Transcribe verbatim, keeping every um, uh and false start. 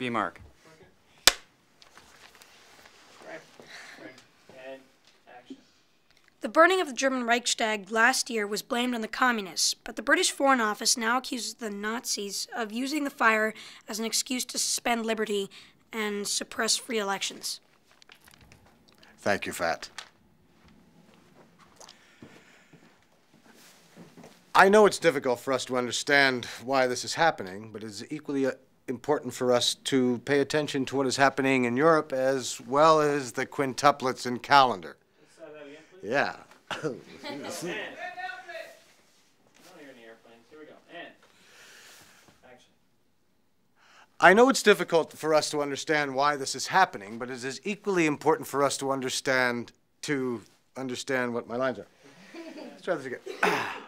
B mark. The burning of the German Reichstag last year was blamed on the communists, but the British Foreign Office now accuses the Nazis of using the fire as an excuse to suspend liberty and suppress free elections. Thank you, Fat. I know it's difficult for us to understand why this is happening, but it's equally important for us to pay attention to what is happening in Europe as well as the quintuplets and calendar. Yeah. And. And. Not here in the airplanes. Here we go. And. Action. I know it's difficult for us to understand why this is happening, but it is equally important for us to understand to understand what my lines are. Let's try this again.